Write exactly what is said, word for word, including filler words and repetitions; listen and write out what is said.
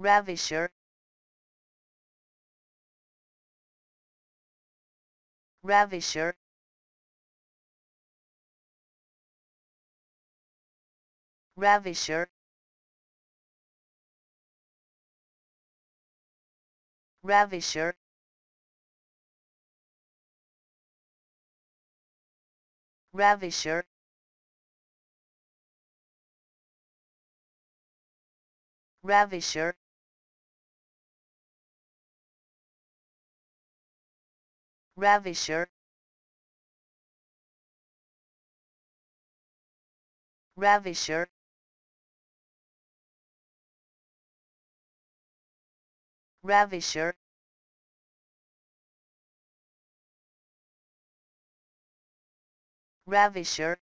Ravisher, Ravisher, Ravisher, Ravisher, Ravisher, Ravisher, Ravisher, Ravisher, Ravisher, Ravisher,